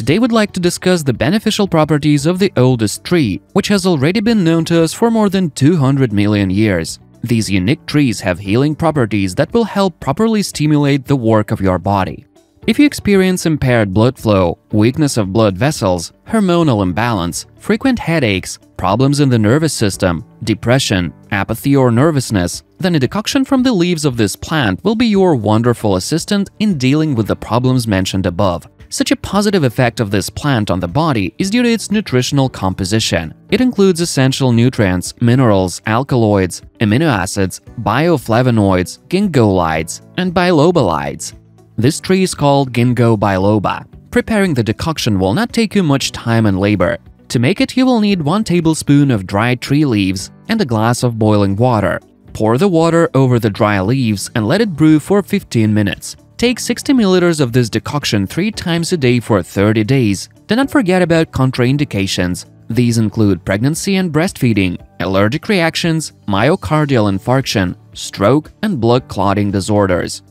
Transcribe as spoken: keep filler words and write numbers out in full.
today we'd like to discuss the beneficial properties of the oldest tree, which has already been known to us for more than two hundred million years. These unique trees have healing properties that will help properly stimulate the work of your body. If you experience impaired blood flow, weakness of blood vessels, hormonal imbalance, frequent headaches, problems in the nervous system, depression, apathy or nervousness, then a decoction from the leaves of this plant will be your wonderful assistant in dealing with the problems mentioned above. Such a positive effect of this plant on the body is due to its nutritional composition. It includes essential nutrients, minerals, alkaloids, amino acids, bioflavonoids, ginkgolides, and bilobalides. This tree is called ginkgo biloba. Preparing the decoction will not take you much time and labor. To make it, you will need one tablespoon of dried tree leaves and a glass of boiling water. Pour the water over the dry leaves and let it brew for fifteen minutes. Take sixty milliliters of this decoction three times a day for thirty days. Do not forget about contraindications. These include pregnancy and breastfeeding, allergic reactions, myocardial infarction, stroke, and blood clotting disorders.